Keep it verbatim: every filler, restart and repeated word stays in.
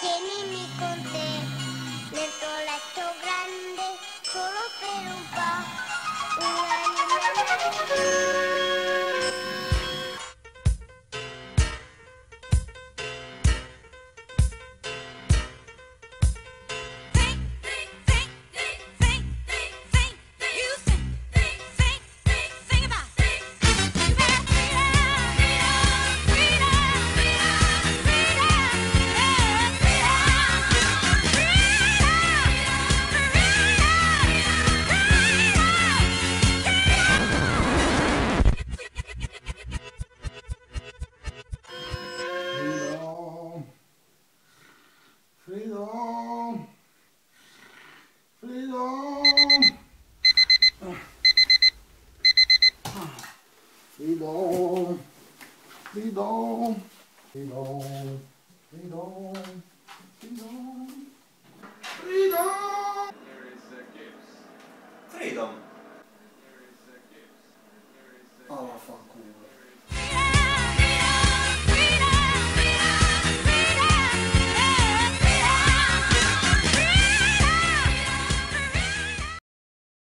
Tienimi con te dentro un letto grande, solo per un po', un'anima. Freedom! Freedom! Freedom! Freedom! Freedom! Freedom! Freedom! Freedom! Freedom!